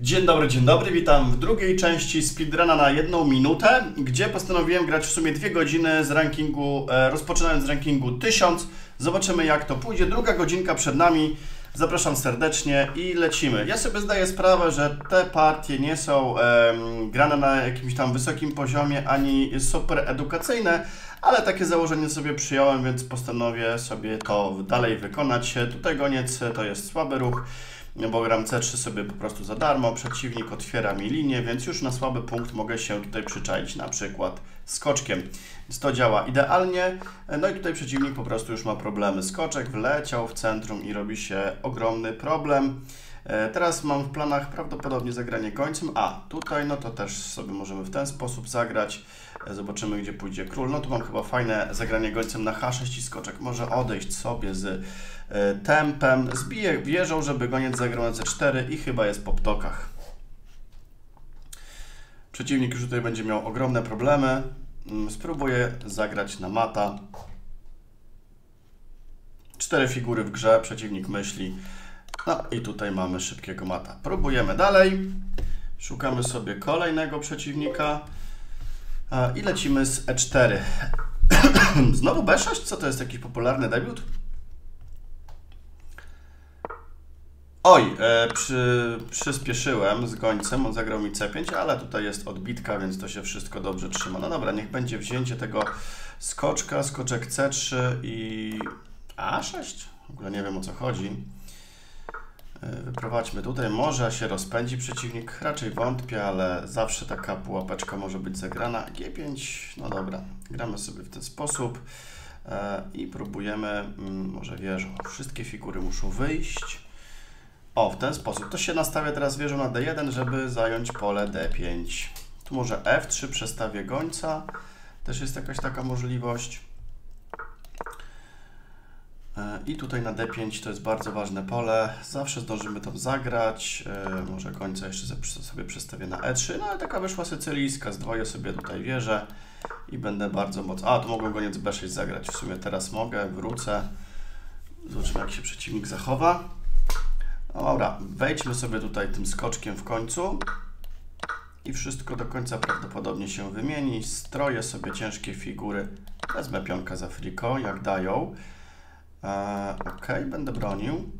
Dzień dobry, witam w drugiej części speedruna na 1 minutę, gdzie postanowiłem grać w sumie 2 godziny z rankingu, rozpoczynając z rankingu 1000. Zobaczymy, jak to pójdzie. Druga godzinka przed nami, zapraszam serdecznie i lecimy. Ja sobie zdaję sprawę, że te partie nie są grane na jakimś tam wysokim poziomie, ani super edukacyjne, ale takie założenie sobie przyjąłem, więc postanowię sobie to dalej wykonać. Tutaj goniec to jest słaby ruch, bo gram C3 sobie po prostu za darmo, przeciwnik otwiera mi linię, więc już na słaby punkt mogę się tutaj przyczaić, na przykład skoczkiem. Więc to działa idealnie, no i tutaj przeciwnik po prostu już ma problemy. Skoczek wleciał w centrum i robi się ogromny problem. Teraz mam w planach prawdopodobnie zagranie gońcem, a tutaj no to też sobie możemy w ten sposób zagrać. Zobaczymy, gdzie pójdzie król. No tu mam chyba fajne zagranie gońcem na H6 i skoczek może odejść sobie z tempem. Zbiję wieżą, żeby goniec zagrał na C4 i chyba jest po ptokach. Przeciwnik już tutaj będzie miał ogromne problemy. Spróbuję zagrać na mata. 4 figury w grze, przeciwnik myśli. No i tutaj mamy szybkiego mata. Próbujemy dalej. Szukamy sobie kolejnego przeciwnika. I lecimy z E4. Znowu B6? Co to jest, jakiś popularny debiut? Oj, przyspieszyłem z gońcem. On zagrał mi C5, ale tutaj jest odbitka, więc to się wszystko dobrze trzyma. No dobra, niech będzie wzięcie tego skoczka. Skoczek C3 i A6? W ogóle nie wiem, o co chodzi. Wyprowadźmy tutaj, może się rozpędzi przeciwnik, raczej wątpię, ale zawsze taka pułapeczka może być zagrana. G5, no dobra, gramy sobie w ten sposób i próbujemy, może wieżą, wszystkie figury muszą wyjść. O, w ten sposób, to się nastawia teraz wieżą na D1, żeby zająć pole D5. Tu może F3 przestawię gońca, też jest jakaś taka możliwość. I tutaj na D5 to jest bardzo ważne pole. Zawsze zdążymy tam zagrać. Może końca jeszcze sobie przestawię na E3. No ale taka wyszła sycylijska. Zdwoję sobie tutaj wieżę i będę bardzo mocno... A, tu mogłem goniec B6 zagrać. W sumie teraz mogę, wrócę. Zobaczymy, jak się przeciwnik zachowa. Dobra, wejdźmy sobie tutaj tym skoczkiem w końcu. I wszystko do końca prawdopodobnie się wymieni. Stroję sobie ciężkie figury. Wezmę pionka za friko, jak dają. Ok, będę bronił.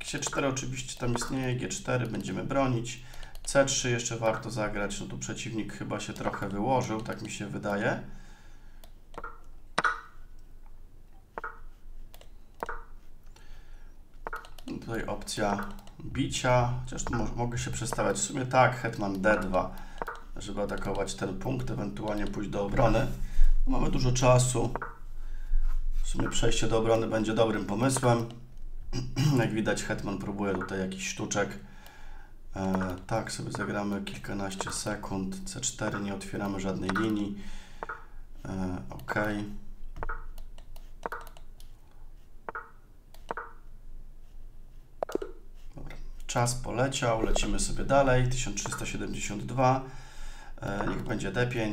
G4 oczywiście tam istnieje, G4 będziemy bronić. C3 jeszcze warto zagrać, no tu przeciwnik chyba się trochę wyłożył, tak mi się wydaje. No tutaj opcja bicia, chociaż tu mogę się przestawiać. W sumie tak, hetman D2, żeby atakować ten punkt, ewentualnie pójść do obrony. No, mamy dużo czasu. W sumie przejście do obrony będzie dobrym pomysłem. Jak widać, hetman próbuje tutaj jakiś sztuczek. Tak, sobie zagramy kilkanaście sekund. C4, nie otwieramy żadnej linii. Ok. Dobra. Czas poleciał, lecimy sobie dalej. 1372. Niech będzie D5.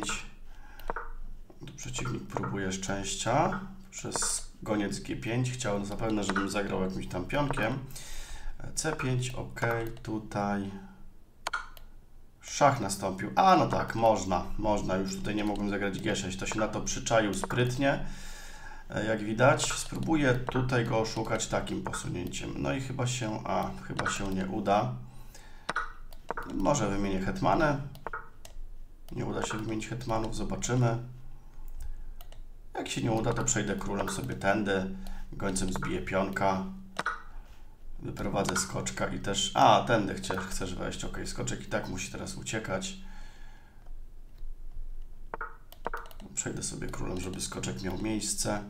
Tu przeciwnik próbuje szczęścia. Przez goniec G5 chciał zapewne, żebym zagrał jakimś tam pionkiem. C5, ok, tutaj szach nastąpił. A no tak, można, już tutaj nie mogłem zagrać G6, to się na to przyczaił sprytnie, jak widać. Spróbuję tutaj go oszukać takim posunięciem, no i chyba się nie uda. Może wymienię hetmanę, nie uda się wymienić hetmanów, zobaczymy. Jak się nie uda, to przejdę królem sobie tędy, gońcem zbiję pionka, wyprowadzę skoczka i też... A, tędy chcesz wejść, ok, skoczek i tak musi teraz uciekać. Przejdę sobie królem, żeby skoczek miał miejsce.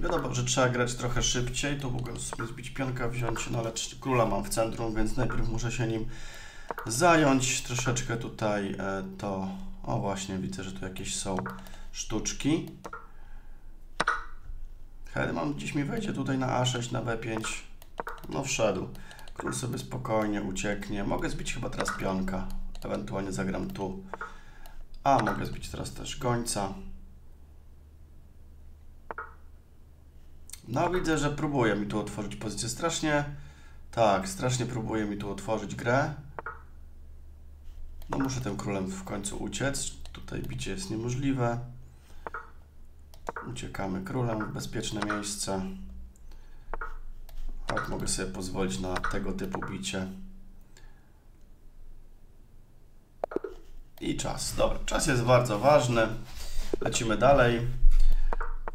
Wiadomo, że trzeba grać trochę szybciej, to mogę sobie zbić pionka, wziąć, no ale króla mam w centrum, więc najpierw muszę się nim zająć troszeczkę tutaj to... O właśnie, widzę, że tu jakieś są sztuczki. Hetman gdzieś mi wejdzie tutaj na A6, na B5. No wszedł. Król sobie spokojnie ucieknie. Mogę zbić chyba teraz pionka. Ewentualnie zagram tu. A, mogę zbić teraz też gońca. No widzę, że próbuje mi tu otworzyć pozycję. Strasznie, tak, strasznie próbuje mi tu otworzyć grę. No muszę tym królem w końcu uciec. Tutaj bicie jest niemożliwe. Uciekamy królem w bezpieczne miejsce. Tak, mogę sobie pozwolić na tego typu bicie. I czas. Dobra, czas jest bardzo ważny. Lecimy dalej.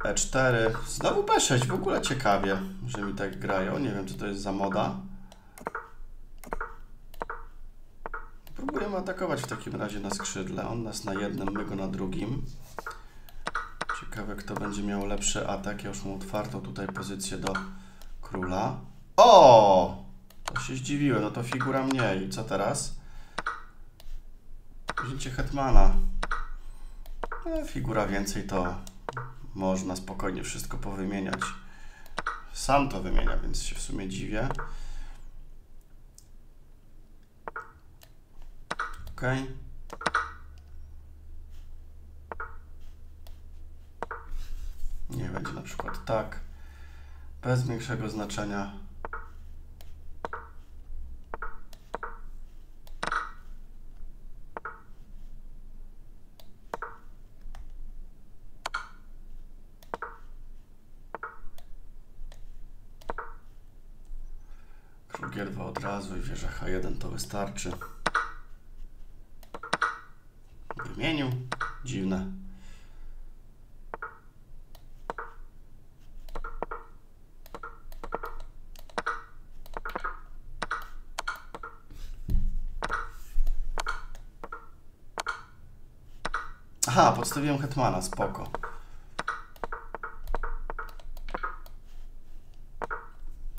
E4. Znowu B6. W ogóle ciekawie, że mi tak grają. Nie wiem, co to jest za moda. Próbujemy atakować w takim razie na skrzydle. On nas na jednym, my go na drugim. Ciekawe, kto będzie miał lepszy atak. Ja już mam otwartą tutaj pozycję do króla. O! To się zdziwiłem. No to figura mniej. I co teraz? Wzięcie hetmana. No, figura więcej to można spokojnie wszystko powymieniać. Sam to wymienia, więc się w sumie dziwię. Ok. Nie będzie na przykład tak. Bez większego znaczenia. Król G2 od razu i wieża H1 to wystarczy. Wymienił. Dziwne. Aha, podstawiłem hetmana, spoko.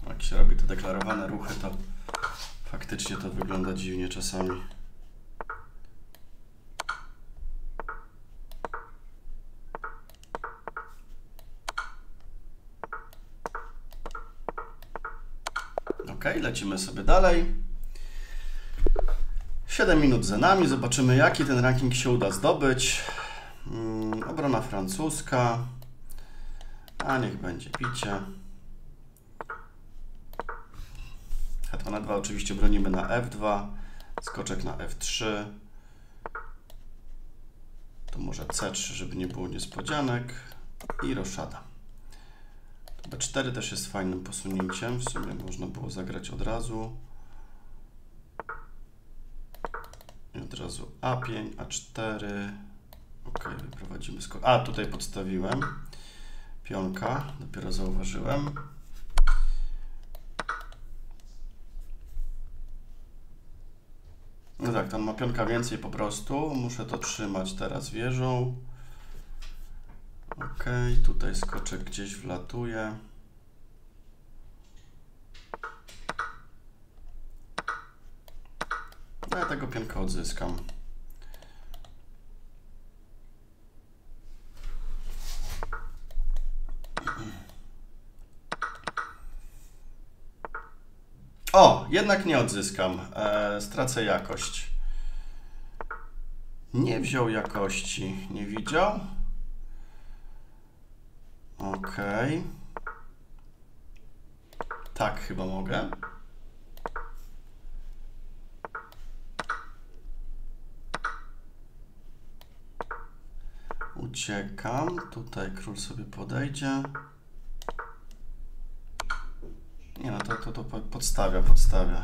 Jak się robi te deklarowane ruchy, to faktycznie to wygląda dziwnie czasami. Ok, lecimy sobie dalej. 7 minut za nami, zobaczymy, jaki ten ranking się uda zdobyć. Obrona francuska, a niech będzie picie. Hetmana 2 oczywiście bronimy na F2, skoczek na F3. Tu może C3, żeby nie było niespodzianek i roszada. B4 też jest fajnym posunięciem, w sumie można było zagrać od razu. I od razu A5, A4. Ok, wyprowadzimy skok. A, tutaj podstawiłem. Pionka, dopiero zauważyłem. No tak, tam ma pionka więcej po prostu. Muszę to trzymać teraz wieżą. Ok, tutaj skoczek gdzieś wlatuje. No ja tego pionka odzyskam. O, jednak nie odzyskam. Stracę jakość. Nie wziął jakości. Nie widział. Ok. Tak, chyba mogę. Uciekam. Tutaj król sobie podejdzie. Nie no, to podstawia.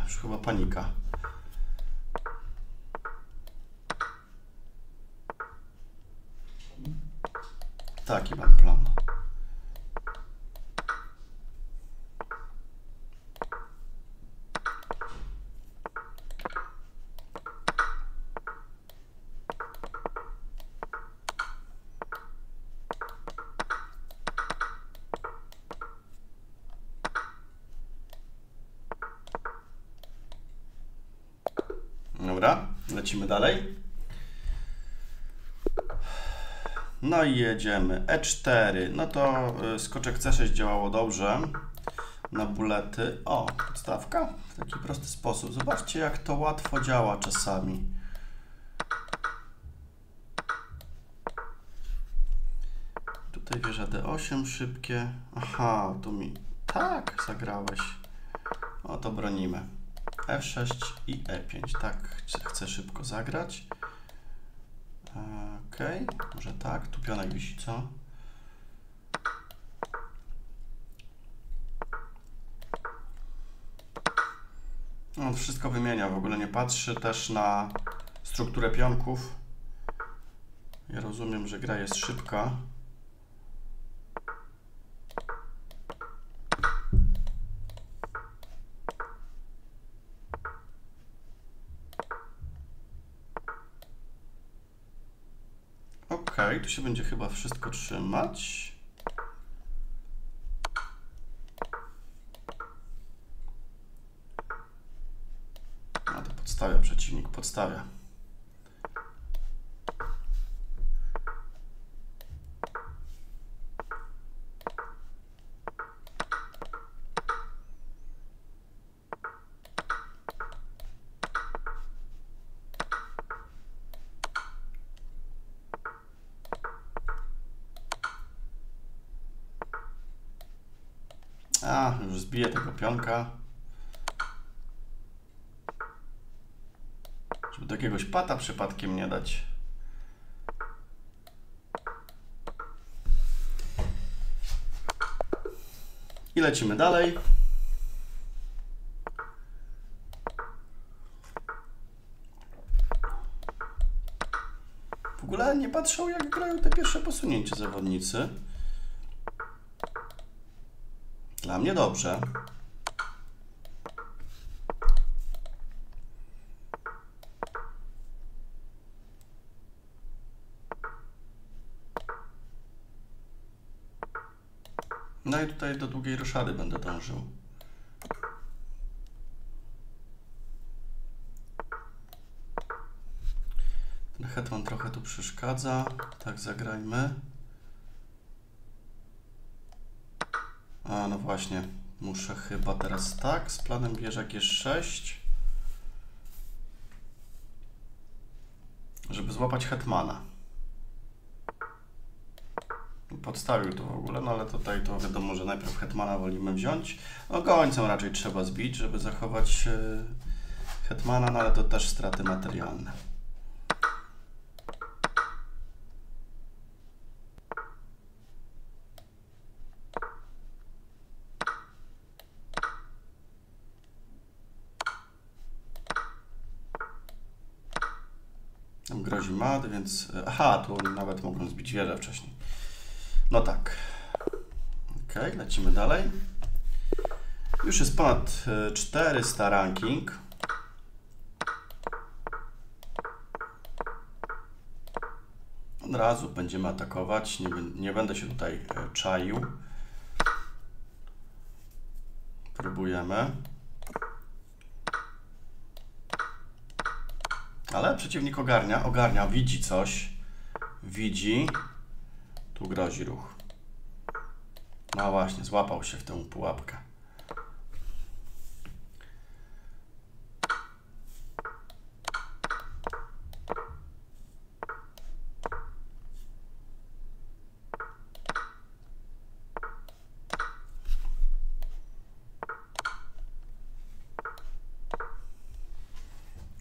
Już chyba panika. Taki mam plan. Dobra, lecimy dalej. No i jedziemy. E4. No to skoczek C6 działało dobrze. Na bulety. O, podstawka. W taki prosty sposób. Zobaczcie, jak to łatwo działa czasami. Tutaj wieża D8 szybkie. Aha, tu mi tak zagrałeś. O, to bronimy. F6 i E5. Tak, chcę szybko zagrać. Okej, może tak. Tu pionek wisi, co? On wszystko wymienia, w ogóle nie patrzy też na strukturę pionków. Ja rozumiem, że gra jest szybka. Okej, tu się będzie chyba wszystko trzymać. A to podstawia, przeciwnik podstawia. A, już zbiję tego pionka. Żeby do jakiegoś pata przypadkiem nie dać. I lecimy dalej. W ogóle nie patrzą, jak grają te pierwsze posunięcie zawodnicy. Dla mnie dobrze. No i tutaj do długiej roszady będę dążył. Ten hetman trochę tu przeszkadza. Tak, zagrajmy. A, no właśnie, muszę chyba teraz tak, z planem bieżak G6, żeby złapać hetmana. Podstawił to w ogóle, no ale tutaj to wiadomo, że najpierw hetmana wolimy wziąć. No gońcem raczej trzeba zbić, żeby zachować hetmana, no ale to też straty materialne. Tam grozi mat, więc... Aha, tu nawet mogą zbić wieżę wcześniej. No tak. Okej, lecimy dalej. Już jest ponad 400 ranking. Od razu będziemy atakować. Nie będę się tutaj czaił. Próbujemy. Ale przeciwnik ogarnia, widzi coś. Widzi. Tu grozi ruch. No właśnie, złapał się w tę pułapkę.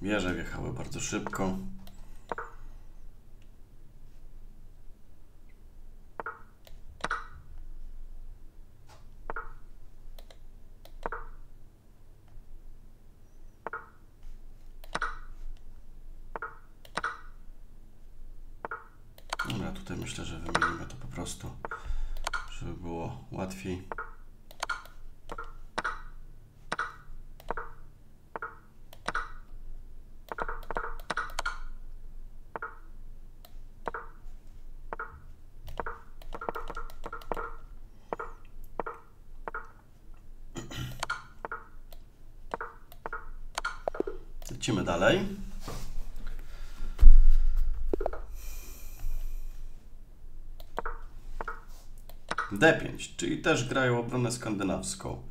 Wieże wjechały bardzo szybko. Dobra, tutaj myślę, że wymienimy to po prostu, żeby było łatwiej. Lecimy dalej. D5, czyli też grają obronę skandynawską.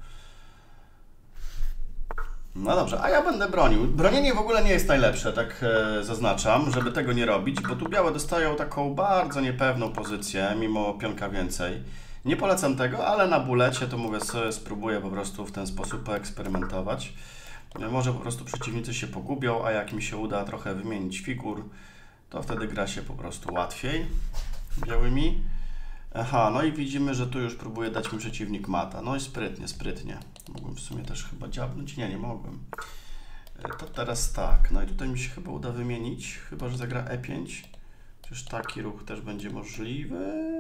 No dobrze, a ja będę bronił. Bronienie w ogóle nie jest najlepsze, tak zaznaczam, żeby tego nie robić, bo tu białe dostają taką bardzo niepewną pozycję, mimo pionka więcej. Nie polecam tego, ale na bulecie to mówię, spróbuję po prostu w ten sposób poeksperymentować. Może po prostu przeciwnicy się pogubią, a jak mi się uda trochę wymienić figur, to wtedy gra się po prostu łatwiej białymi. Aha, no i widzimy, że tu już próbuje dać mi przeciwnik mata. No i sprytnie, sprytnie. Mogłem w sumie też chyba dziabnąć. Nie, nie mogłem. To teraz tak. No i tutaj mi się chyba uda wymienić, chyba że zagra E5. Przecież taki ruch też będzie możliwy.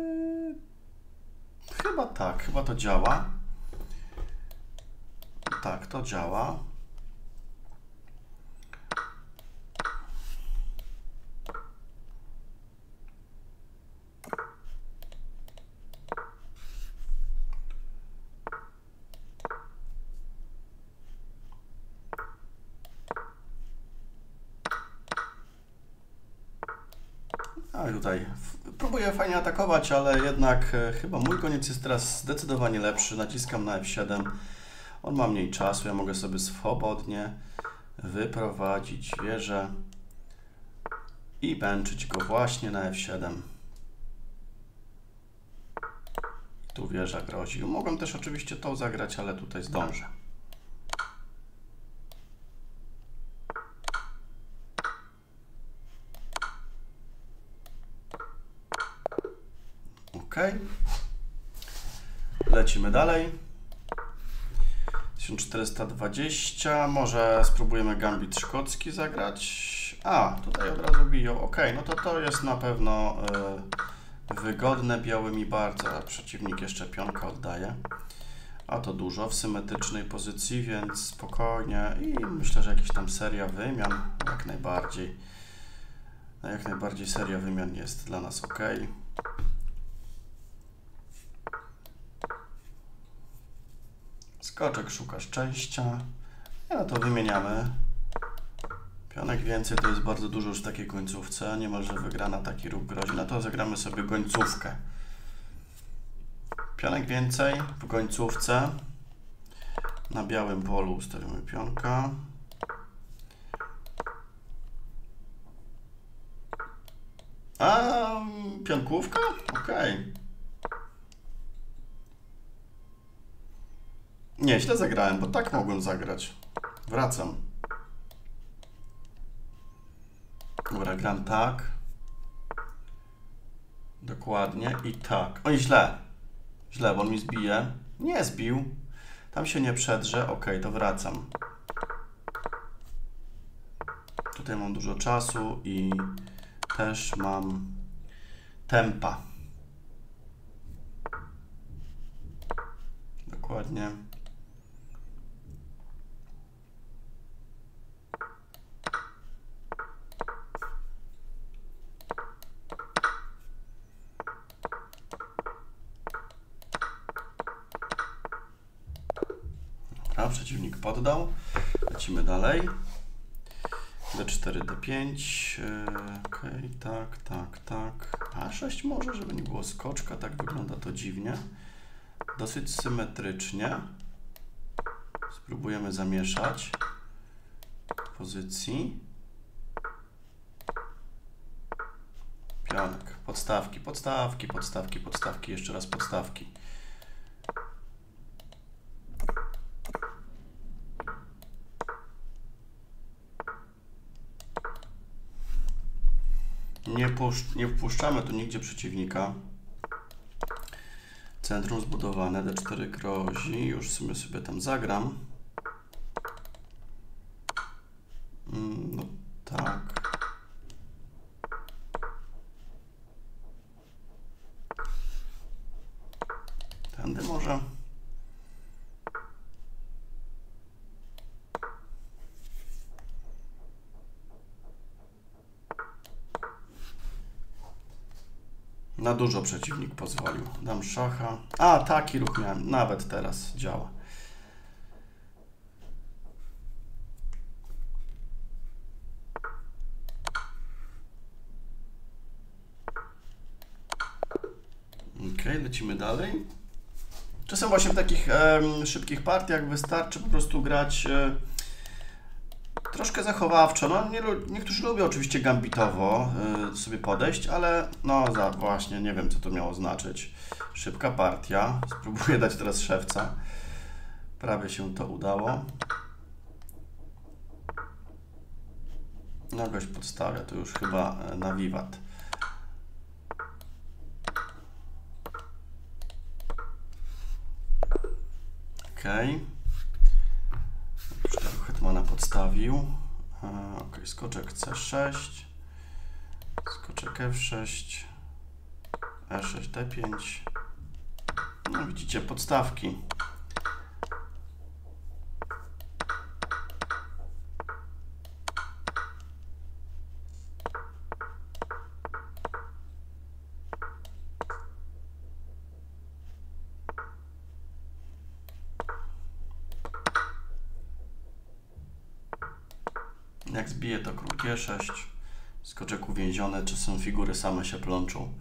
Chyba tak, chyba to działa. Tak, to działa. A tutaj próbuję fajnie atakować, ale jednak chyba mój koniec jest teraz zdecydowanie lepszy. Naciskam na F7. On ma mniej czasu, ja mogę sobie swobodnie wyprowadzić wieżę i męczyć go właśnie na F7. Tu wieża grozi. Mogłem też oczywiście tą zagrać, ale tutaj zdążę. Lecimy dalej. 1420. Może spróbujemy gambit szkocki zagrać. A, tutaj od razu biją. Ok, no to jest na pewno wygodne białymi bardzo. A przeciwnik jeszcze pionka oddaje. A to dużo w symetrycznej pozycji, więc spokojnie. I myślę, że jakaś tam seria wymian jak najbardziej. Jak najbardziej seria wymian jest dla nas ok. Skoczek szuka szczęścia. No to wymieniamy. Pionek więcej to jest bardzo dużo już w takiej końcówce. Niemalże wygrana, taki ruch grozi. No to zagramy sobie końcówkę. Pionek więcej w końcówce. Na białym polu ustawimy pionka. A pionkówka? Okej. Nie, źle zagrałem, bo tak mogłem zagrać. Wracam. Dobra, gram tak. Dokładnie i tak. Oj, źle. Źle, bo on mi zbije. Nie zbił. Tam się nie przedrze. Ok, to wracam. Tutaj mam dużo czasu i też mam tempa. Dokładnie. Przeciwnik poddał. Lecimy dalej. D4, D5. Ok, tak, tak, tak. A6 może, żeby nie było skoczka. Tak wygląda to dziwnie. Dosyć symetrycznie. Spróbujemy zamieszać pozycji. Pionek. Podstawki, podstawki, podstawki, podstawki. Jeszcze raz podstawki. Nie wpuszczamy tu nigdzie przeciwnika. Centrum zbudowane, D4 grozi. Już sobie tam zagram. No tak. Tędy może. Na dużo przeciwnik pozwolił. Dam szacha. A, taki ruch miałem. Nawet teraz działa. Ok, lecimy dalej. Czasem właśnie w takich szybkich partiach wystarczy po prostu grać troszkę zachowawczo. No, niektórzy lubią oczywiście gambitowo sobie podejść, ale no właśnie, nie wiem co to miało znaczyć. Szybka partia. Spróbuję dać teraz szewca. Prawie się to udało. No gość podstawia, to już chyba na wiwat. Okej. Okay. Hetmana podstawił. Okej, skoczek C6. Skoczek F6. E6, D5. No widzicie, podstawki. Jak zbije to król G6, skoczek uwięziony, czasem figury same się plączą.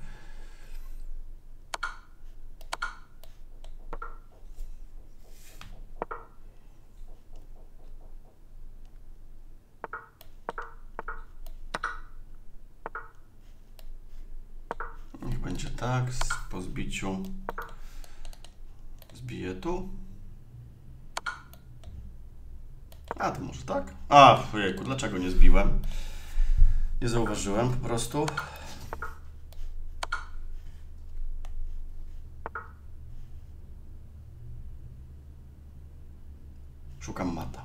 Niech będzie tak, po zbiciu zbije tu. A, to może tak? A, ojejku, dlaczego nie zbiłem? Nie zauważyłem po prostu. Szukam mata.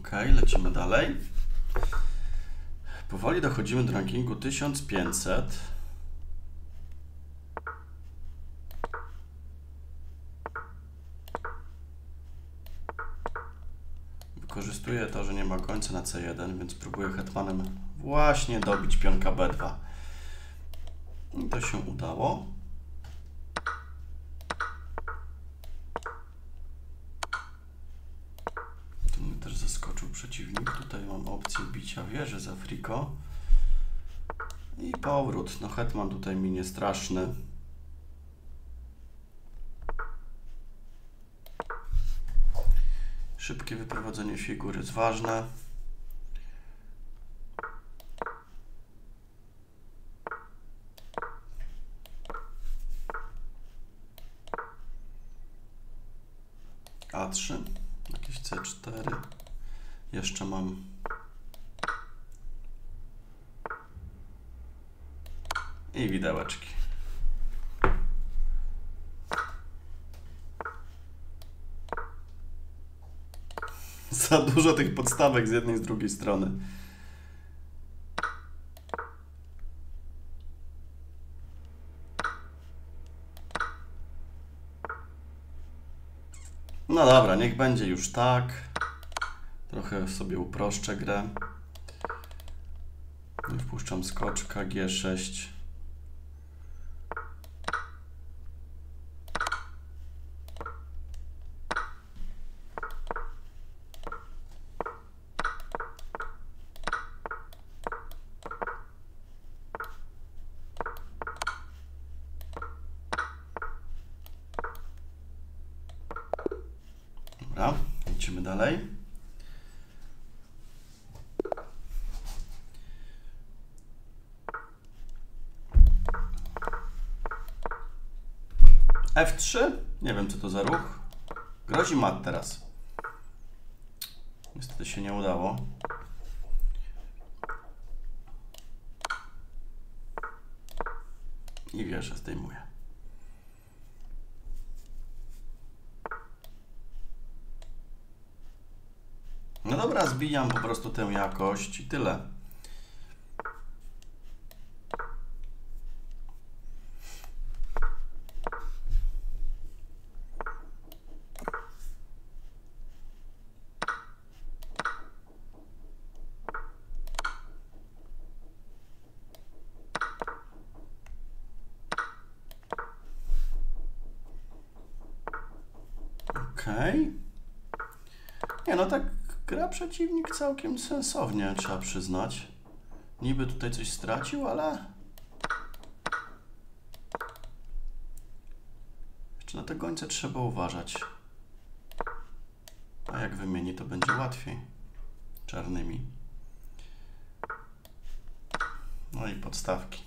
Okej, lecimy dalej. Powoli dochodzimy do rankingu 1500. Wykorzystuję to, że nie ma końca na C1, więc próbuję hetmanem właśnie dobić pionka B2. I to się udało. Przeciwnik. Tutaj mam opcję bicia wieży z Afriko. I powrót. No hetman tutaj mi nie straszny. Szybkie wyprowadzenie figury jest ważne. A3, jakieś C4. Jeszcze mam i widełeczki. Za dużo tych podstawek z jednej i z drugiej strony. No dobra, niech będzie już tak. Trochę sobie uproszczę grę. Wpuszczam skoczka G6. Dobra, idziemy dalej. F3, nie wiem co to za ruch, grozi mat teraz, niestety się nie udało. I wieżę zdejmuję. No dobra, zbijam po prostu tę jakość i tyle. Okej. Nie, no tak gra przeciwnik całkiem sensownie, trzeba przyznać. Niby tutaj coś stracił, ale... Jeszcze na te gońce trzeba uważać. A jak wymieni, to będzie łatwiej. Czarnymi. No i podstawki.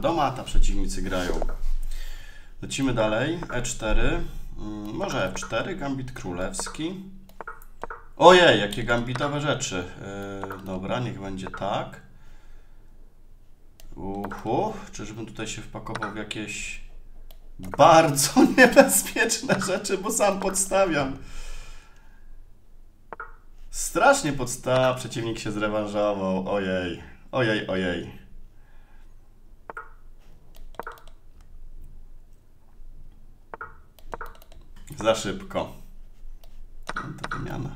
Do mata przeciwnicy grają. Lecimy dalej. E4. Może F4, gambit królewski. Ojej, jakie gambitowe rzeczy. Dobra, niech będzie tak. Czyżbym tutaj się wpakował w jakieś bardzo niebezpieczne rzeczy, bo sam podstawiam. Strasznie przeciwnik się zrewanżował. Ojej, ojej, ojej. Za szybko. To wymiana.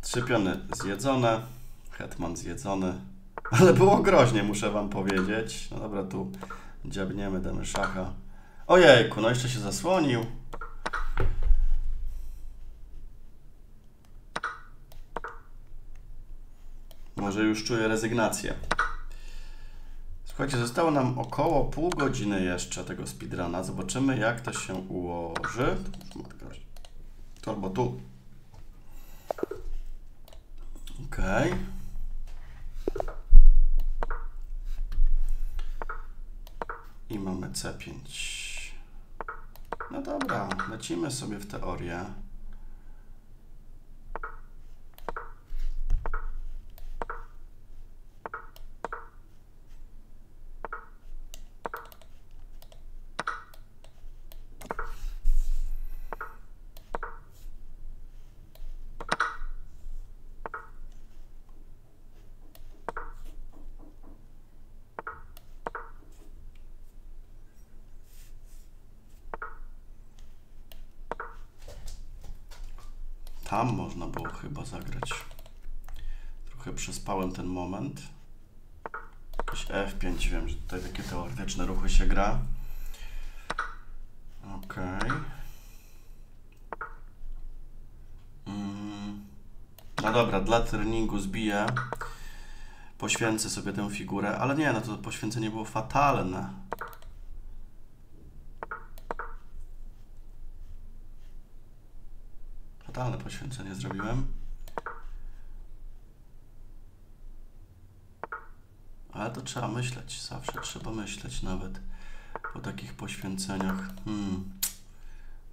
Trzy piony zjedzone. Hetman zjedzony. Ale było groźnie, muszę wam powiedzieć. No dobra, tu dziabniemy, damy szacha. Ojejku, no jeszcze się zasłonił. Może już czuję rezygnację. Słuchajcie, zostało nam około pół godziny jeszcze tego speedruna. Zobaczymy, jak to się ułoży. Tu albo tu. Ok. I mamy C5. No dobra, lecimy sobie w teorię. Tam można było chyba zagrać. Trochę przespałem ten moment. Jakiś F5, wiem, że tutaj takie teoretyczne ruchy się gra. Ok. No dobra, dla treningu zbiję. Poświęcę sobie tę figurę, ale nie, no to poświęcenie było fatalne. Ale poświęcenie zrobiłem. Ale to trzeba myśleć. Zawsze trzeba myśleć nawet po takich poświęceniach.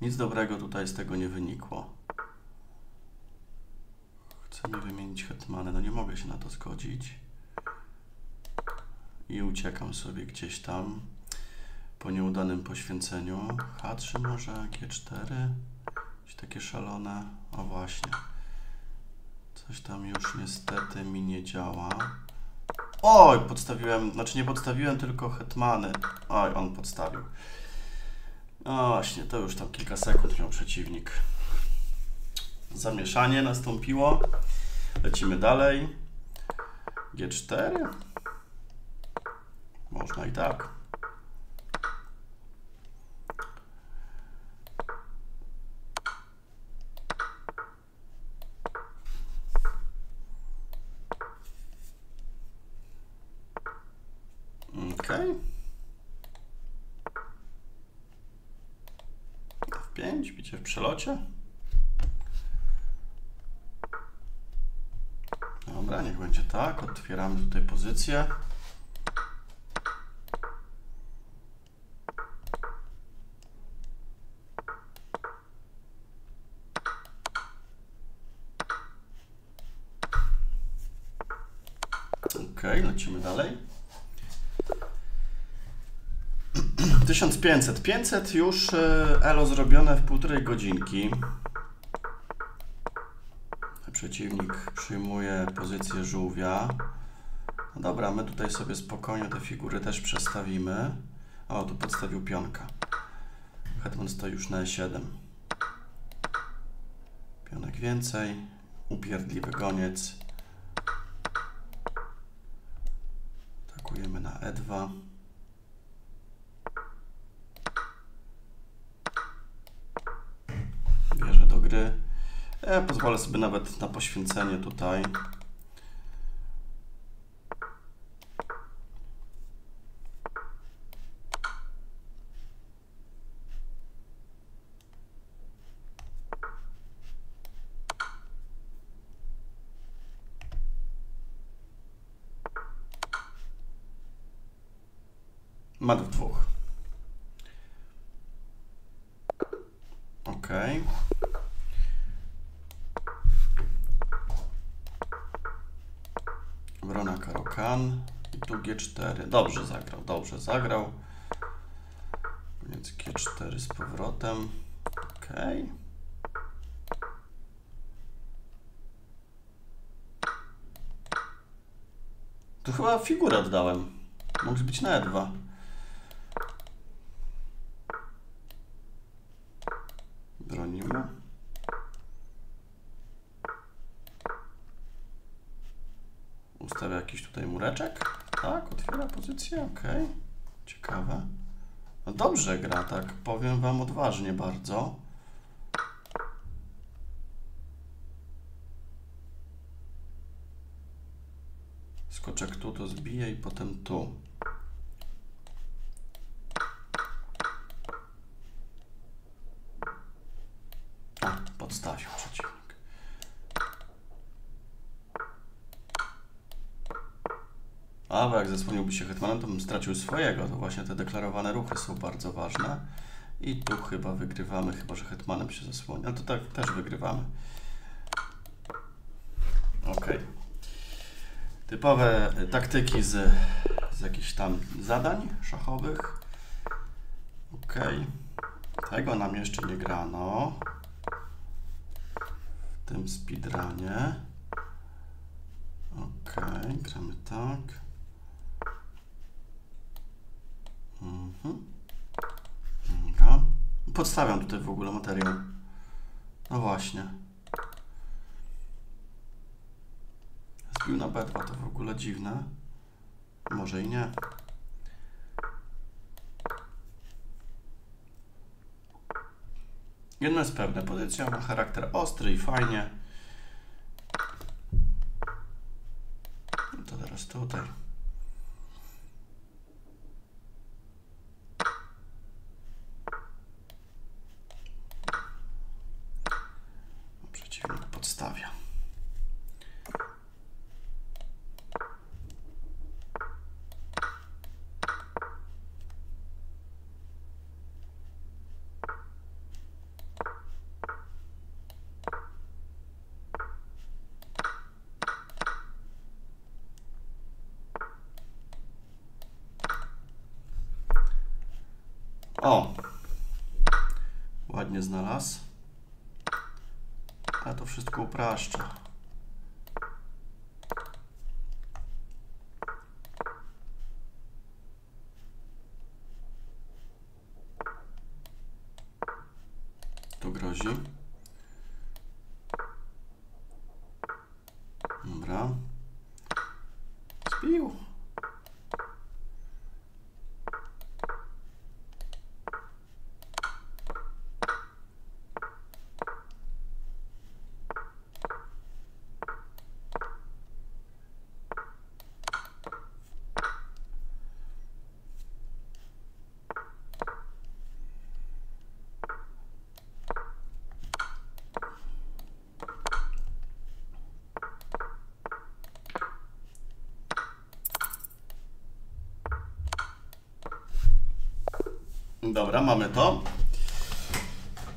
Nic dobrego tutaj z tego nie wynikło. Chcę mi wymienić hetmany. No nie mogę się na to zgodzić. I uciekam sobie gdzieś tam po nieudanym poświęceniu. H3 może, G4. Takie szalone, o właśnie, coś tam już niestety mi nie działa. Oj, podstawiłem, znaczy nie podstawiłem, tylko hetmany. Oj, on podstawił. No właśnie, to już tam kilka sekund miał przeciwnik. Zamieszanie nastąpiło. Lecimy dalej. G4? Można i tak. F5, bicie w przelocie. Dobra, niech będzie tak. Otwieramy tutaj pozycję. Okej, lecimy dalej. 1500. 500 już elo zrobione w 1,5 godzinki. Przeciwnik przyjmuje pozycję żółwia. No dobra, my tutaj sobie spokojnie te figury też przestawimy. O, tu podstawił pionka. Hetman stoi już na E7. Pionek więcej. Upierdliwy goniec. Atakujemy na E2. Wieża do gry. Ja pozwolę sobie nawet na poświęcenie tutaj. Mat w dwóch. Okej. Brona karokan i tu G4. Dobrze zagrał, dobrze zagrał. Więc G4 z powrotem. Ok. Tu chyba figurę oddałem. Mógł być na E2. Bronimy. Ustawia jakiś tutaj mureczek. Tak, otwiera pozycję. Ok. Ciekawe. No dobrze gra, tak powiem wam odważnie bardzo. Skoczek tu to zbije i potem tu. A, podstawił przeciw. A, bo jak zasłoniłby się hetmanem, to bym stracił swojego. To właśnie te deklarowane ruchy są bardzo ważne. I tu chyba wygrywamy, chyba że hetmanem się zasłoni. Ale to tak też wygrywamy. Ok. Typowe taktyki z jakichś tam zadań szachowych. Ok. Tego nam jeszcze nie grano. W tym speedrunie. Okej, gramy tak. Dobra. Podstawiam tutaj w ogóle materiał. No właśnie. Zbił na B2, to w ogóle dziwne. Może i nie. Jedno jest pewne, pozycja ma charakter ostry i fajnie. To teraz tutaj. Przeciwnik podstawia. O! Ładnie znalazł. Ja to wszystko upraszczę. Tu grozi. Dobra. Zbił. Dobra, mamy to.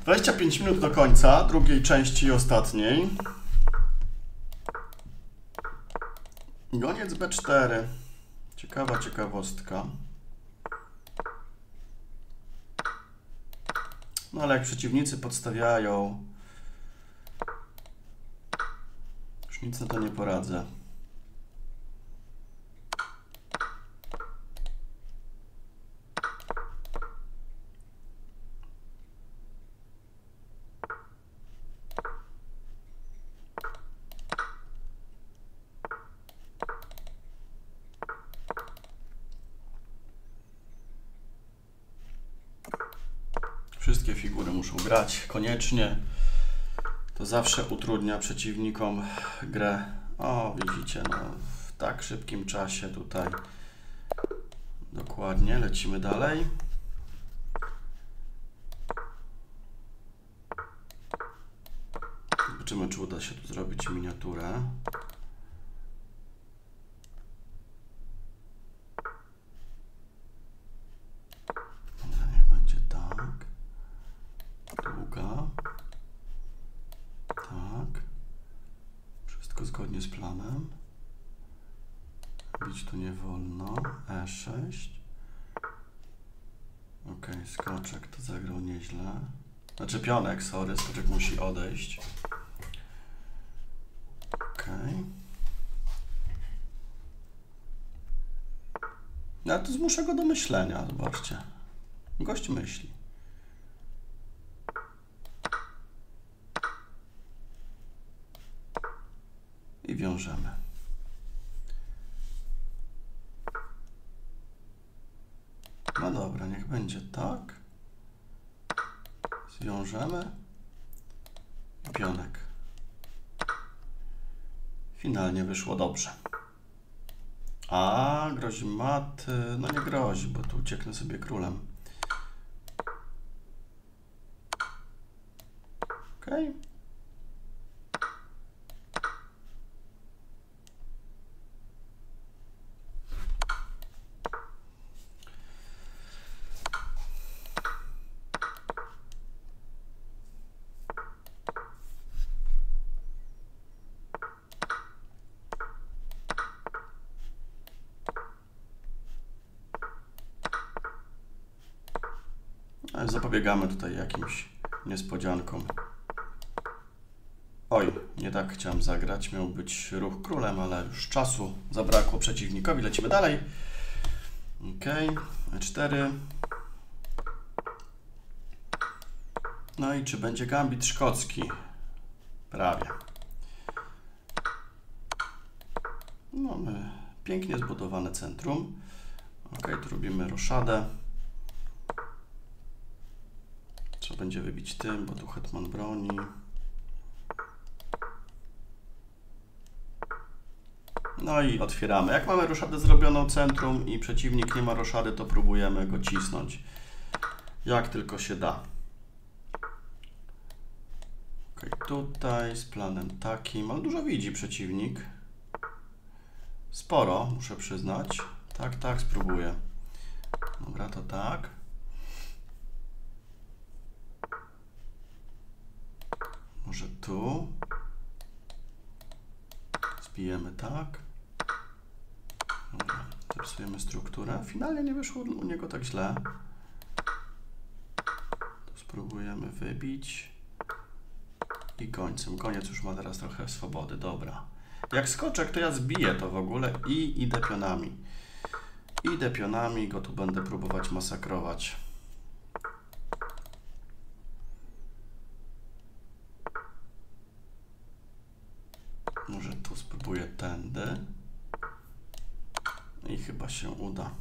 25 minut do końca drugiej części i ostatniej. Goniec B4. Ciekawa ciekawostka. No ale jak przeciwnicy podstawiają, już nic na to nie poradzę. Wszystkie figury muszą grać koniecznie. To zawsze utrudnia przeciwnikom grę. O, widzicie, no, w tak szybkim czasie tutaj. Dokładnie, lecimy dalej. Zobaczymy, czy uda się tu zrobić miniaturę. Tu nie wolno. E6. Ok, skoczek to zagrał nieźle. Znaczy pionek, sorry, skoczek musi odejść. Ok. Ja to zmuszę go do myślenia, zobaczcie. Gość myśli. I wiążemy. No dobra, niech będzie tak. Zwiążemy. I pionek. Finalnie wyszło dobrze. A, grozi mat. No nie grozi, bo tu ucieknę sobie królem. Ok. Zapobiegamy tutaj jakimś niespodziankom. Oj, nie tak chciałem zagrać. Miał być ruch królem, ale już czasu zabrakło przeciwnikowi. Lecimy dalej. Ok, E4. No i czy będzie gambit szkocki? Prawie. Mamy pięknie zbudowane centrum. Ok, tu robimy roszadę. Trzeba będzie wybić tym, bo tu hetman broni. No i otwieramy. Jak mamy roszadę zrobioną centrum i przeciwnik nie ma roszady, to próbujemy go cisnąć jak tylko się da. Okay, tutaj z planem takim, ale dużo widzi przeciwnik. Sporo, muszę przyznać. Tak, tak, spróbuję. Dobra, to tak. Może tu zbijemy tak. Dobra, zapisujemy strukturę. Finalnie nie wyszło u niego tak źle. To spróbujemy wybić. I końcem. Koniec już ma teraz trochę swobody. Dobra. Jak skoczek, to ja zbiję to w ogóle i idę pionami. Idę pionami, go tu będę próbować masakrować. Może tu spróbuję tędy i chyba się uda.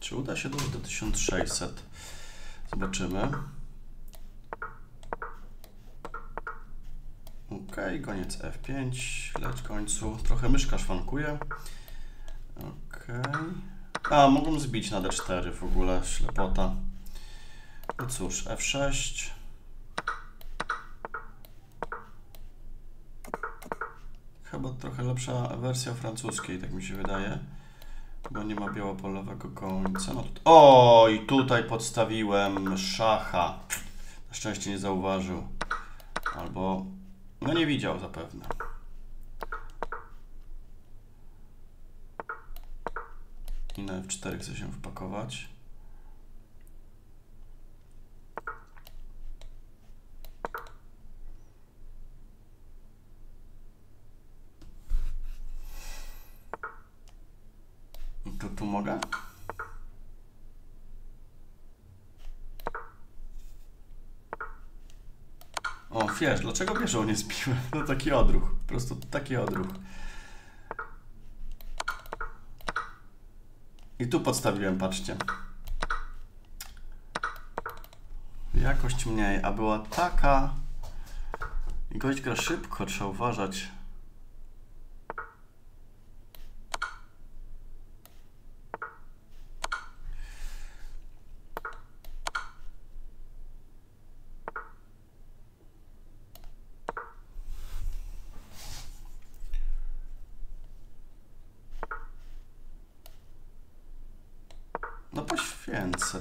Czy uda się dojść do 1600? Zobaczymy. Okej, okay, koniec F5, leć w końcu. Trochę myszka szwankuje. Okej, okay. A, mogą zbić na D4 w ogóle, ślepota. No cóż, F6. Chyba trochę lepsza wersja francuskiej, tak mi się wydaje. Bo nie ma białopolowego końca. No, o, i tutaj podstawiłem szacha. Na szczęście nie zauważył. Albo... no nie widział zapewne. I na F4 chce się wpakować. I tu mogę? O, wiesz, dlaczego pieszą nie spiłem? No taki odruch, po prostu taki odruch. I tu podstawiłem, patrzcie. Jakość mniej, a była taka. I gość gra szybko, trzeba uważać.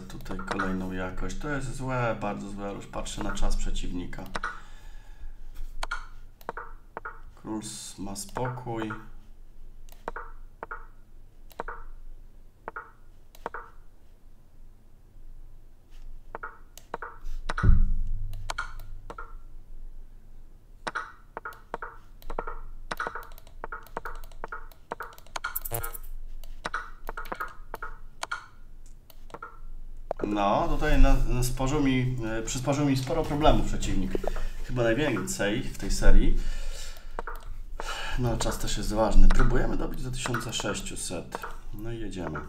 Tutaj kolejną jakość. To jest złe, bardzo złe, ale już patrzę na czas przeciwnika. Król ma spokój. No, tutaj przysporzył mi sporo problemów przeciwnik. Chyba najwięcej w tej serii. No, czas też jest ważny. Próbujemy dobić do 1600. No i jedziemy.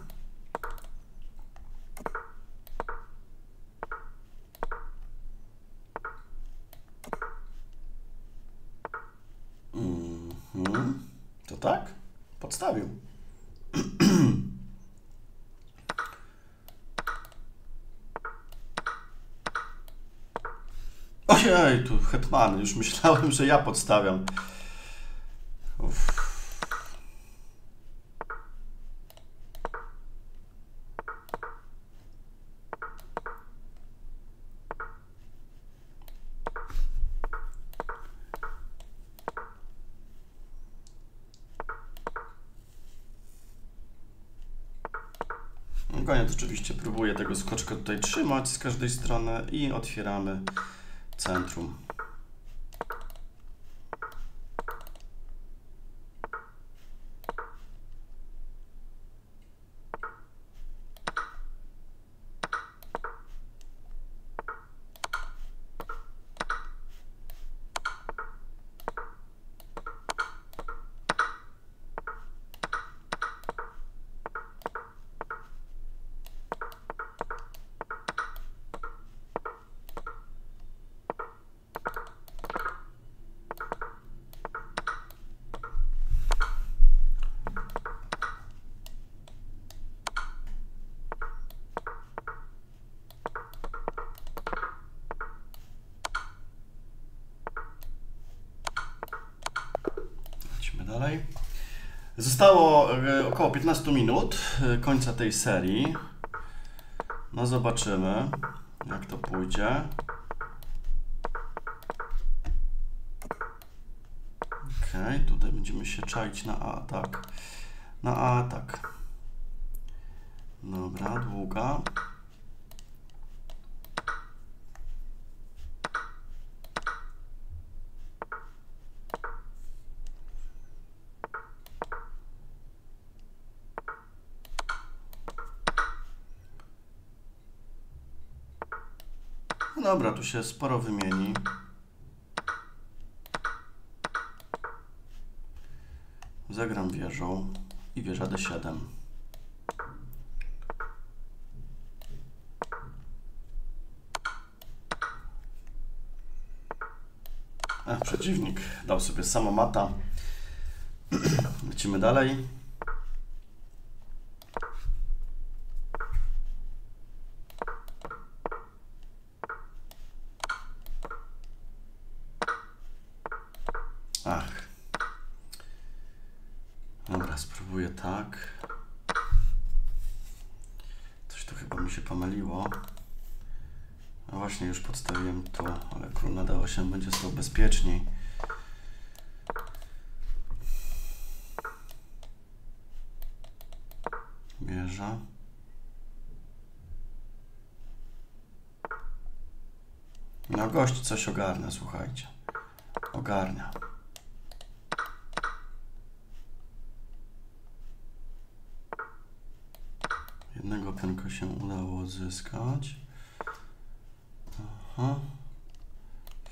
To tak? Podstawił. Ojej, tu hetmany. Już myślałem, że ja podstawiam. Uff. Koniec, oczywiście próbuję tego skoczka tutaj trzymać z każdej strony i otwieramy centrum. Dalej. Zostało około 15 minut końca tej serii. No zobaczymy, jak to pójdzie. Okej, tutaj będziemy się czaić na A atak. Na A atak. Dobra, długa. Dobra, tu się sporo wymieni. Zagram wieżą i wieża D7. A przeciwnik dał sobie samomata. Lecimy dalej. Ach. Dobra, spróbuję tak. Coś tu chyba mi się pomyliło. No właśnie, już podstawiłem tu, ale król na D8 będzie stał bezpieczniej. Wieża. No gość coś ogarnia, słuchajcie. Ogarnia. Jednego tylko się udało odzyskać. Aha.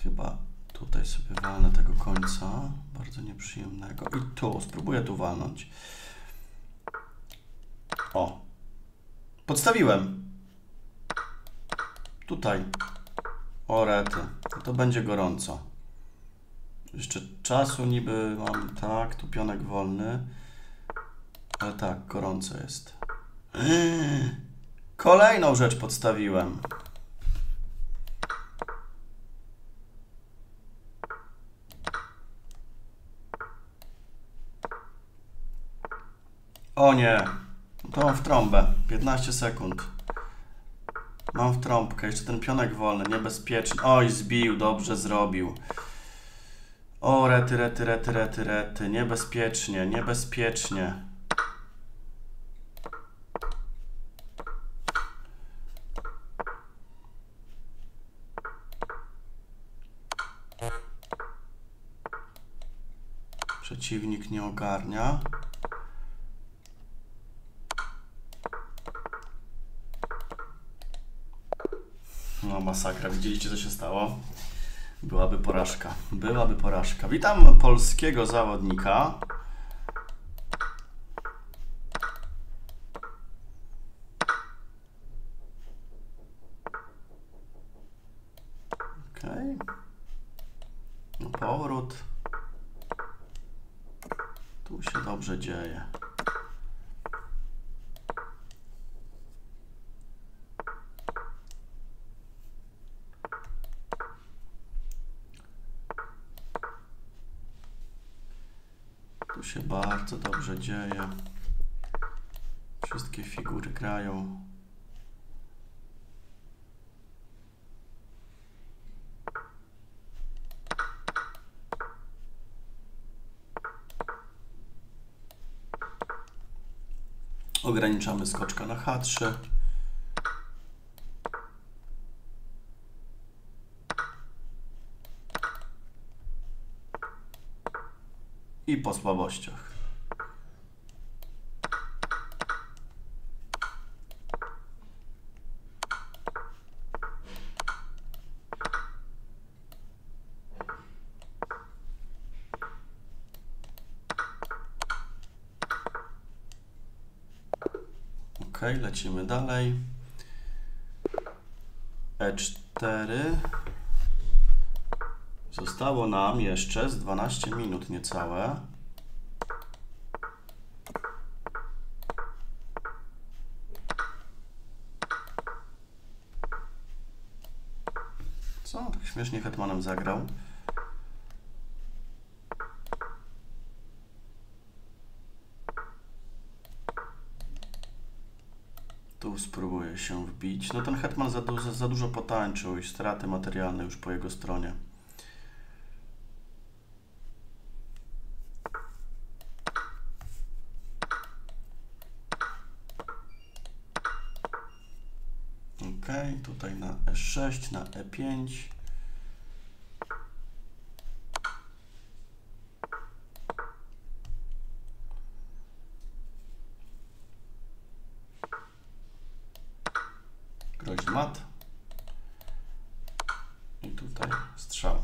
Chyba tutaj sobie walnę tego końca. Bardzo nieprzyjemnego. I tu, spróbuję tu walnąć. O. Podstawiłem. Tutaj. O rety. To będzie gorąco. Jeszcze czasu niby mam. Tak, tu pionek wolny. Ale tak, gorąco jest. Kolejną rzecz podstawiłem. O nie. To mam w trąbę. 15 sekund. Mam w trąbkę. Jeszcze ten pionek wolny. Niebezpieczny. Oj, zbił. Dobrze zrobił. O, rety. Niebezpiecznie. Niebezpiecznie. Przeciwnik nie ogarnia. No masakra, widzieliście co się stało? Byłaby porażka, byłaby porażka. Witam polskiego zawodnika. Okej. No powrót. Tu się dobrze dzieje. Się bardzo dobrze dzieje. Wszystkie figury grają. Ograniczamy skoczka na H3. I po słabościach. Ok, lecimy dalej. E4. Zostało nam jeszcze z 12 minut niecałe. Co? Tak śmiesznie hetmanem zagrał. Tu spróbuję się wbić. No ten hetman za dużo potańczył i straty materialne już po jego stronie. Tutaj na E6, na E5. Groź mat. I tutaj strzał.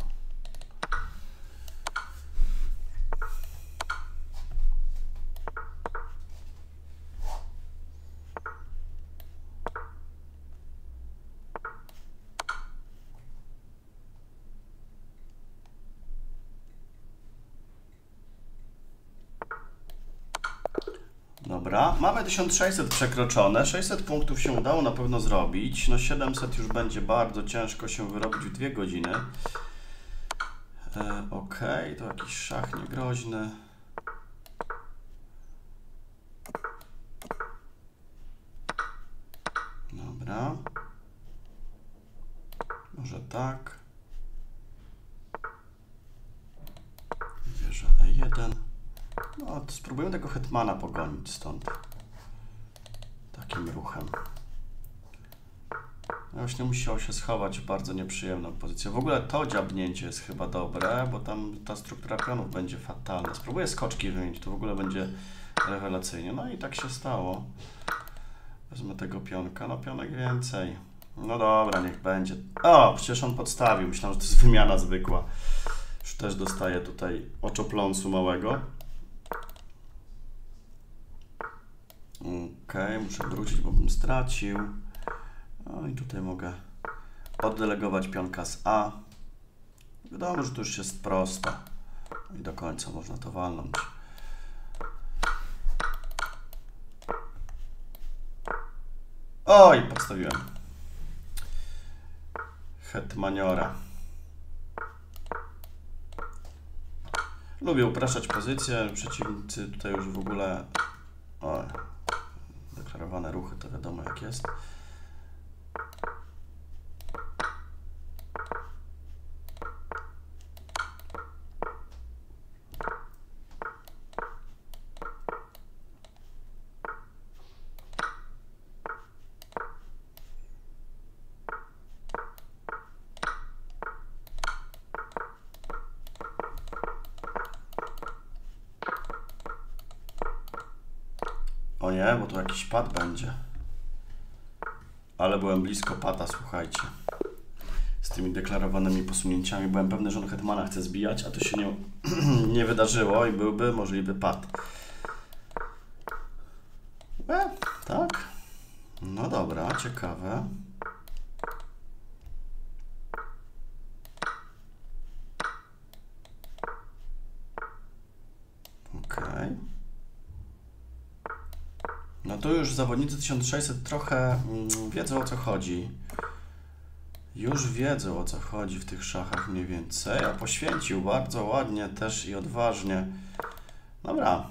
Mamy 1600 przekroczone, 600 punktów się udało na pewno zrobić, no 700 już będzie bardzo ciężko się wyrobić w 2 godziny. Ok, to jakiś szach niegroźny. Dobra. Może tak. Wieża E1. No, spróbujemy tego hetmana pogonić stąd. Takim ruchem. Właśnie musiało się schować w bardzo nieprzyjemną pozycję. W ogóle to dziabnięcie jest chyba dobre, bo tam ta struktura pionów będzie fatalna. Spróbuję skoczki wymienić, to w ogóle będzie rewelacyjnie. No i tak się stało. Wezmę tego pionka, no pionek więcej. No dobra, niech będzie. O, przecież on podstawił, myślałem, że to jest wymiana zwykła. Już też dostaję tutaj oczopląsu małego. Okej, muszę wrócić, bo bym stracił. No i tutaj mogę oddelegować pionka z A. Wiadomo, że to już jest prosto. I do końca można to walnąć. Oj, podstawiłem. Hetmaniora. Lubię upraszczać pozycję. Przeciwnicy tutaj już w ogóle... Oj, deklarowane ruchy, to wiadomo jak jest. O nie, bo tu jakiś pad będzie. Ale byłem blisko pada, słuchajcie. Z tymi deklarowanymi posunięciami. Byłem pewny, że on hetmana chce zbijać, a to się nie wydarzyło i byłby możliwy pad. Tak. No dobra, ciekawe. Tu już zawodnicy 1600 trochę wiedzą o co chodzi. Już wiedzą o co chodzi w tych szachach mniej więcej. A poświęcił bardzo ładnie też i odważnie. Dobra.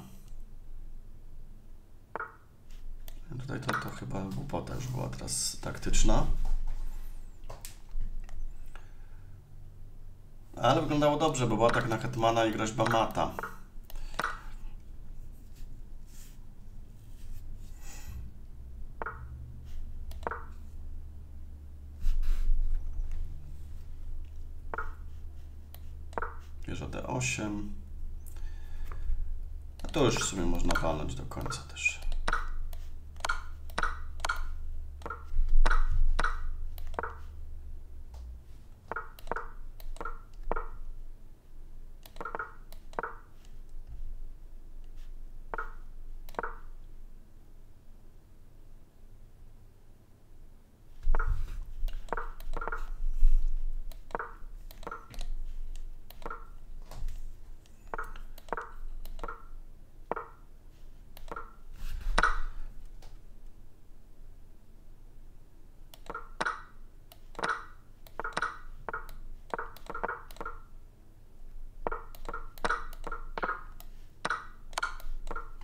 Tutaj to chyba głupota już była teraz taktyczna. Ale wyglądało dobrze, bo była tak na hetmana i groźba mata. D8. A to już w sumie można walnąć do końca też.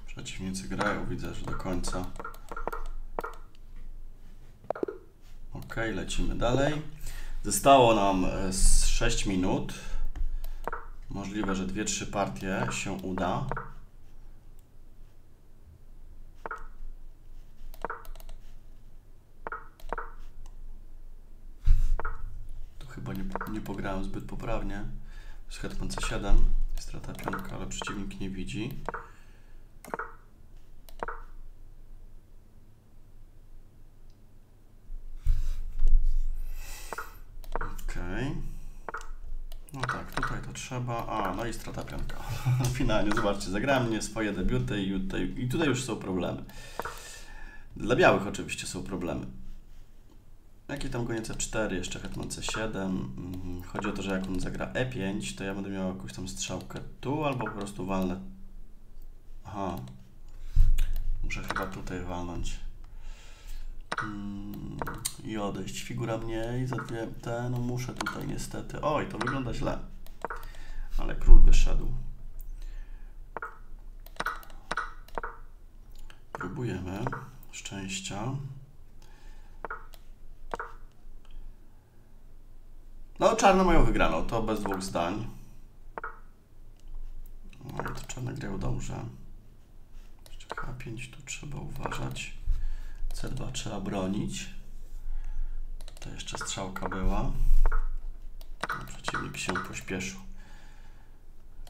Przeciwnicy grają, widzę, że do końca. Ok, lecimy dalej. Zostało nam 6 minut. Możliwe, że 2-3 partie się uda. Tu chyba nie pograłem zbyt poprawnie. Jest hetman C7. Strata pionka, ale przeciwnik nie widzi. A, no i strata pionka. Finalnie, zobaczcie, zagrałem nie swoje debiuty i tutaj już są problemy. Dla białych oczywiście są problemy. Jaki tam goniec C4, jeszcze hetman C7. Chodzi o to, że jak on zagra E5, to ja będę miał jakąś tam strzałkę tu, albo po prostu walnę. Aha. Muszę chyba tutaj walnąć. I odejść. Figura mniej, za dwie. No muszę tutaj niestety. Oj, to wygląda źle. ale król wyszedł. Próbujemy szczęścia. No, czarne mają wygraną, to bez dwóch zdań. No, to czarne grają dobrze. Jeszcze H5 tu trzeba uważać. C2 trzeba bronić. To jeszcze strzałka była. No, przeciwnik się pośpieszył.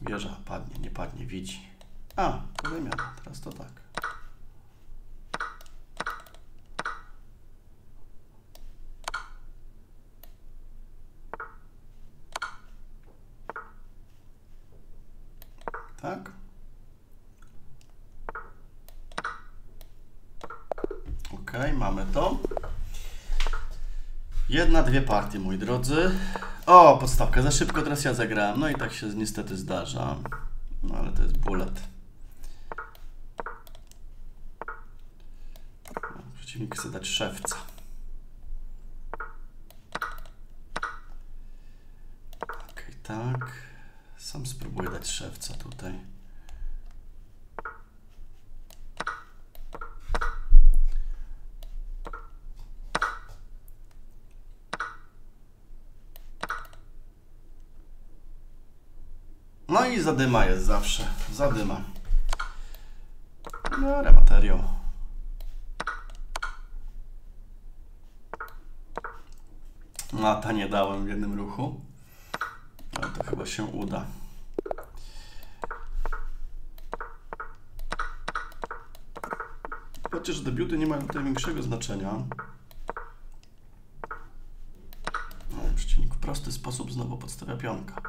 Wieża padnie, nie padnie, widzi. A, to wymiana, teraz to tak. Tak? Ok, mamy to. Jedna, dwie partie, moi drodzy. O, podstawka za szybko, teraz ja zagrałem. No i tak się niestety zdarza. No ale to jest bullet. Przeciwnik chce dać szewca. Ok, tak. Sam spróbuję dać szewca tutaj. No i zadyma jest zawsze. Zadyma. No, remateriał. Mata nie dałem w jednym ruchu. Ale to chyba się uda. Chociaż debiuty nie mają tutaj większego znaczenia. No, przeciwnik w prosty sposób znowu podstawia pionka.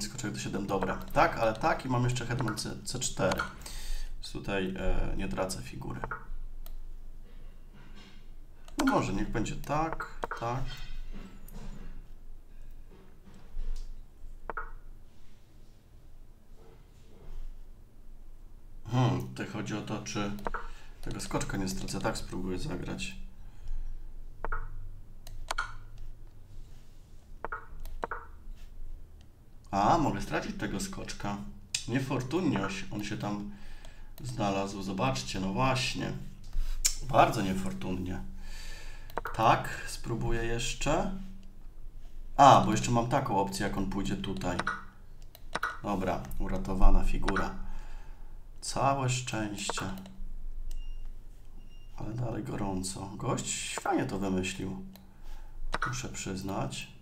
Skoczek D7, dobra, tak, ale tak i mam jeszcze hetman C4, więc tutaj nie tracę figury. No może, niech będzie tak, tak. Tutaj chodzi o to, czy tego skoczka nie stracę, tak spróbuję zagrać. A, mogę stracić tego skoczka. Niefortunnie on się tam znalazł. Zobaczcie, no właśnie. Bardzo niefortunnie. Tak, spróbuję jeszcze. A, bo jeszcze mam taką opcję, jak on pójdzie tutaj. Dobra, uratowana figura. Całe szczęście. Ale dalej gorąco. Gość fajnie to wymyślił. Muszę przyznać.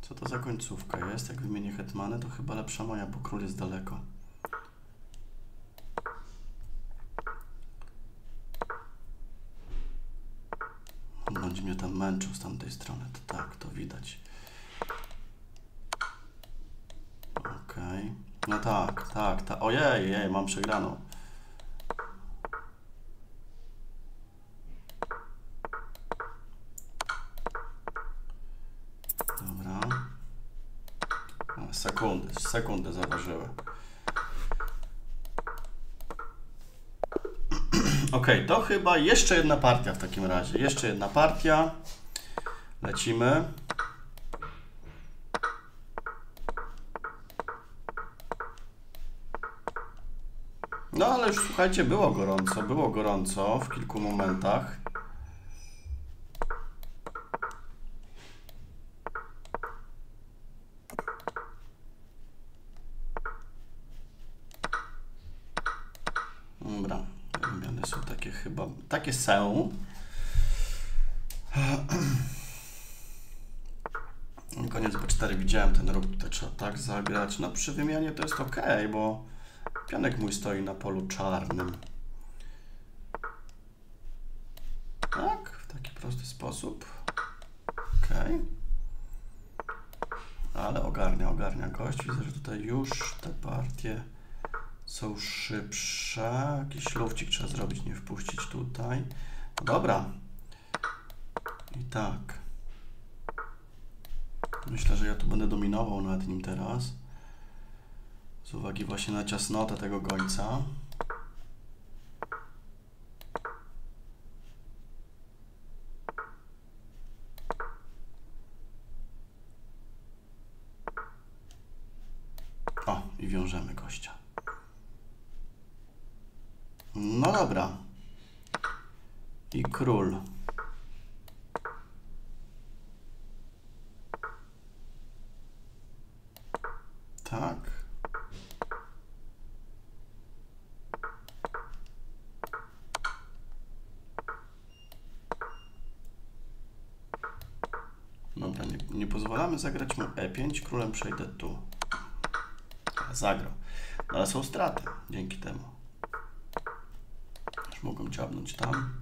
Co to za końcówka jest? Jak wymienię hetmany, to chyba lepsza moja, bo król jest daleko. On będzie mnie tam męczył z tamtej strony, to tak, to widać. Okej. Okay. No tak, tak, tak. Ojej, jej, mam przegraną. Sekundę zaważyły. Ok, to chyba jeszcze jedna partia w takim razie. Jeszcze jedna partia. Lecimy. No ale już słuchajcie, było gorąco w kilku momentach. Takie są. Na koniec B4 widziałem ten ruch, tutaj trzeba tak zagrać. No przy wymianie to jest ok, bo pionek mój stoi na polu czarnym. Tak, w taki prosty sposób. Ok. Ale ogarnia gość. Widzę, że tutaj już te partie są szybsze. Jakiś lufcik trzeba zrobić, nie wpuścić tutaj. Dobra. I tak. Myślę, że ja tu będę dominował nad nim teraz. Z uwagi właśnie na ciasnotę tego gońca. O, i wiążemy gościa. No dobra. I król. Tak. Dobra, nie pozwalamy zagrać mu E5, królem przejdę tu. Zagrał. No ale są straty dzięki temu. Już mogą ciabnąć tam.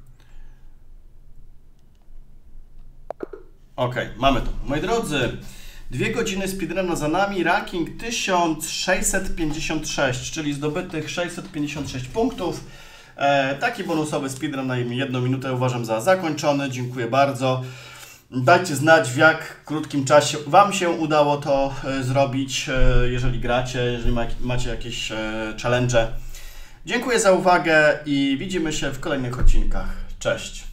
Ok, mamy to. Moi drodzy, 2 godziny speedruna za nami, ranking 1656, czyli zdobytych 656 punktów. Taki bonusowy speedrun na 1 minutę uważam za zakończony. Dziękuję bardzo. Dajcie znać, w jak krótkim czasie Wam się udało to zrobić, jeżeli gracie, jeżeli macie jakieś challenge. Dziękuję za uwagę i widzimy się w kolejnych odcinkach. Cześć!